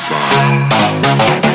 song.